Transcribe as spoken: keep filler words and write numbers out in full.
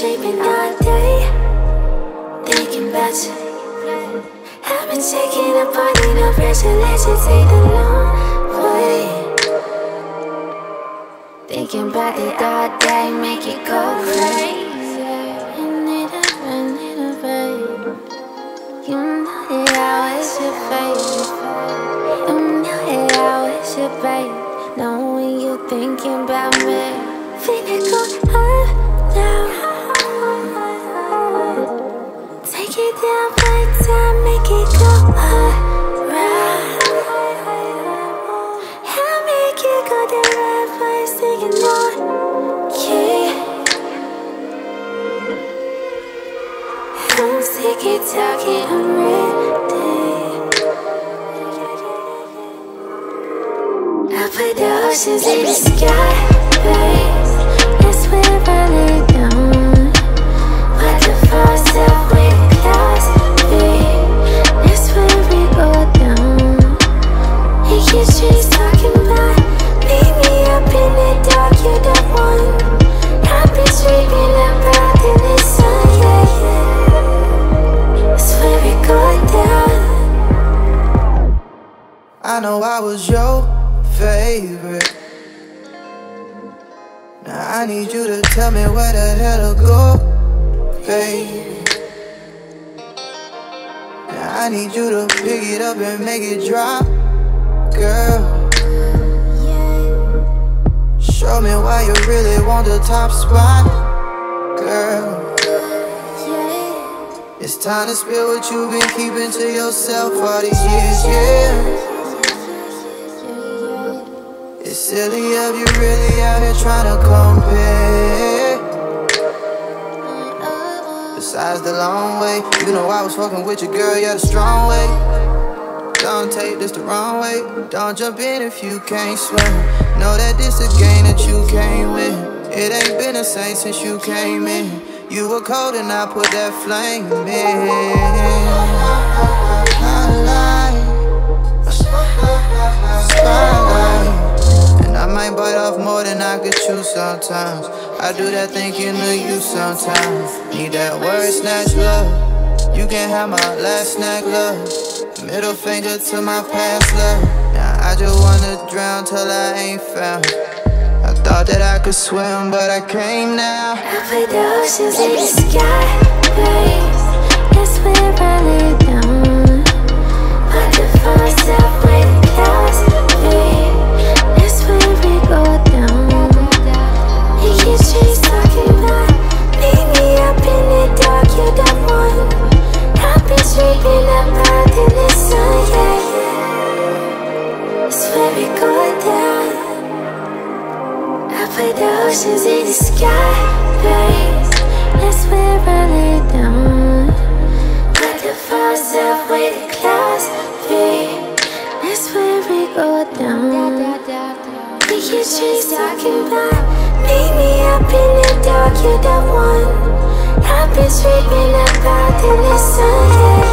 shaping our day, thinking about you. I've been taking a party, no pressure, let's just take the long way. Thinking about it all day, make it go crazy. You need a friend, need a babe. You know that I was your babe. You know that I was your babe. Knowing you thinking about me. Think it go up now. Take it down by time, make it go around. I'll make it go the right place, thinking on key. I'm sick of talking, I'm ready. I put the oceans in the sky, babe. That's where I lay down. What the fuck's up with clouds, babe? That's where we go down. He keeps trees talking about, leave me up in the dark, you're the one I've been dreaming about in the sun, yeah, yeah. That's where we go down. I know I was your favorite. Now I need you to tell me where the hell to go, baby. Now I need you to pick it up and make it drop, girl. Show me why you really want the top spot, girl. It's time to spill what you've been keeping to yourself all these years, yeah. It's silly if you really out here trying to compare. Besides the long way, you know I was fucking with your girl, yeah, the strong way. Don't take this the wrong way, don't jump in if you can't swim. Know that this a game that you can't win. It ain't been the same since you came in. You were cold and I put that flame in. Spotlight, spotlight. And I might bite off more than I could chew sometimes. I do that thinking of you sometimes. Need that word snatch love. You can have my last snack love. Middle finger to my past love. Now I just wanna drown till I ain't found. I thought that I could swim, but I came now. I put the oceans in the sky, babe. That's where I lay down. What the fuck's up with clouds, babe? That's where we go down. He keeps trees talking about, leave me up in the dark, you're the one I've been dreaming about in the sun, yeah, yeah. That's where we go down. Put the oceans in the sky, babe. That's where I lay down. What the fuck's up with the clouds, babe? That's where we go down. We keep trees talking about, leave me up in the dark, you're the one I've been dreaming about in the sun, yeah.